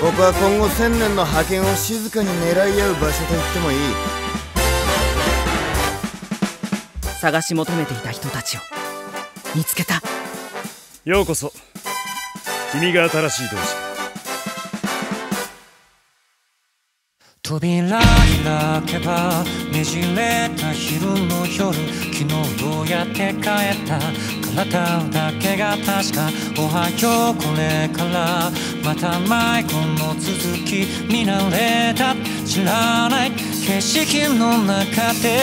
ここは今後1000年の覇権を静かに狙い合う場所と言ってもいい。探し求めていた人たちを見つけた。ようこそ、君が新しい同志。扉開けばねじれた昼の夜、昨日どうやって帰った体だけが確か。おはよう、これからまた迷子の続き。見慣れた知らない景色の中で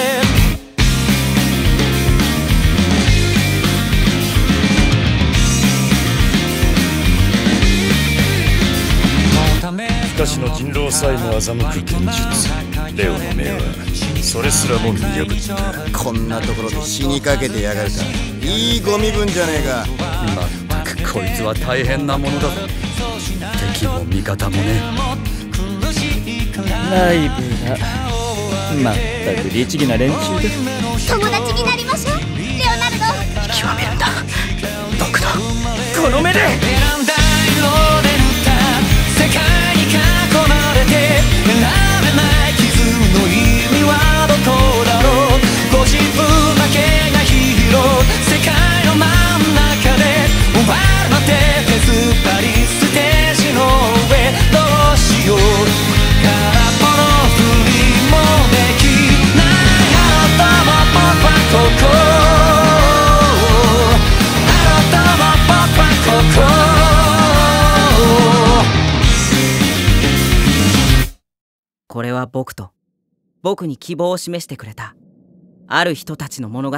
しかしの人狼さえも欺く現実。レオの目はそれすらも見破った。こんなところで死にかけてやがるか。いいゴミ分じゃねえか。まったくこいつは大変なものだ。敵も味方もね。ライブがまったく律儀な連中で。友達になりましょう、レオナルド。極めるんだ、僕のこの目で。これは僕と僕に希望を示してくれたある人たちの物語。